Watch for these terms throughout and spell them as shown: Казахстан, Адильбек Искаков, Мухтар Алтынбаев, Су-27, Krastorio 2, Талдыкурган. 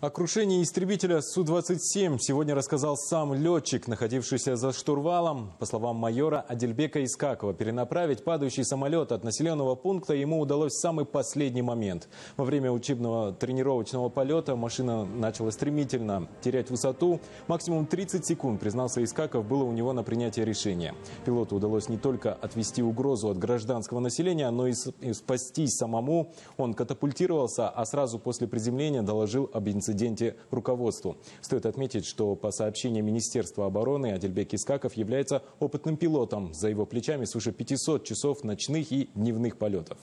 О крушении истребителя Су-27 сегодня рассказал сам летчик, находившийся за штурвалом. По словам майора Адильбека Искакова, перенаправить падающий самолет от населенного пункта ему удалось в самый последний момент. Во время учебного тренировочного полета машина начала стремительно терять высоту. Максимум 30 секунд, признался Искаков, было у него на принятие решения. Пилоту удалось не только отвести угрозу от гражданского населения, но и спастись самому. Он катапультировался, а сразу после приземления доложил об инциденте руководству. Стоит отметить, что по сообщению Министерства обороны Адильбек Искаков является опытным пилотом. За его плечами свыше 500 часов ночных и дневных полетов.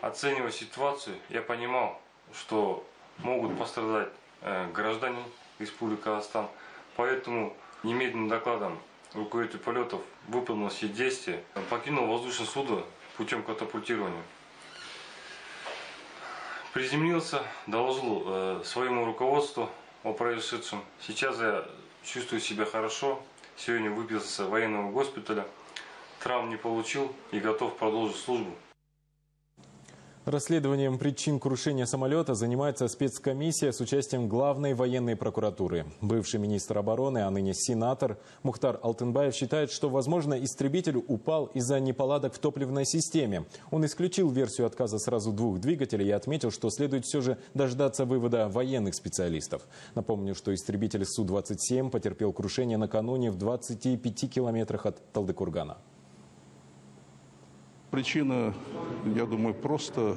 Оценивая ситуацию, я понимал, что могут пострадать граждане Республики Казахстан. Поэтому немедленным докладом руководитель полетов выполнил все действия, покинул воздушное судно путем катапультирования. Приземлился, доложил своему руководству о происшедшем. Сейчас я чувствую себя хорошо. Сегодня выписался из военного госпиталя. Травм не получил и готов продолжить службу. Расследованием причин крушения самолета занимается спецкомиссия с участием главной военной прокуратуры. Бывший министр обороны, а ныне сенатор Мухтар Алтынбаев считает, что, возможно, истребитель упал из-за неполадок в топливной системе. Он исключил версию отказа сразу двух двигателей и отметил, что следует все же дождаться вывода военных специалистов. Напомню, что истребитель Су-27 потерпел крушение накануне в 25 километрах от Талдыкургана. Причина, я думаю, просто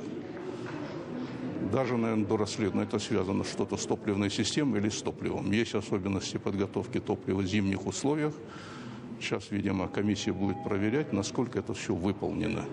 даже, наверное, дорасследовано. Это связано что-то с топливной системой или с топливом. Есть особенности подготовки топлива в зимних условиях. Сейчас, видимо, комиссия будет проверять, насколько это все выполнено.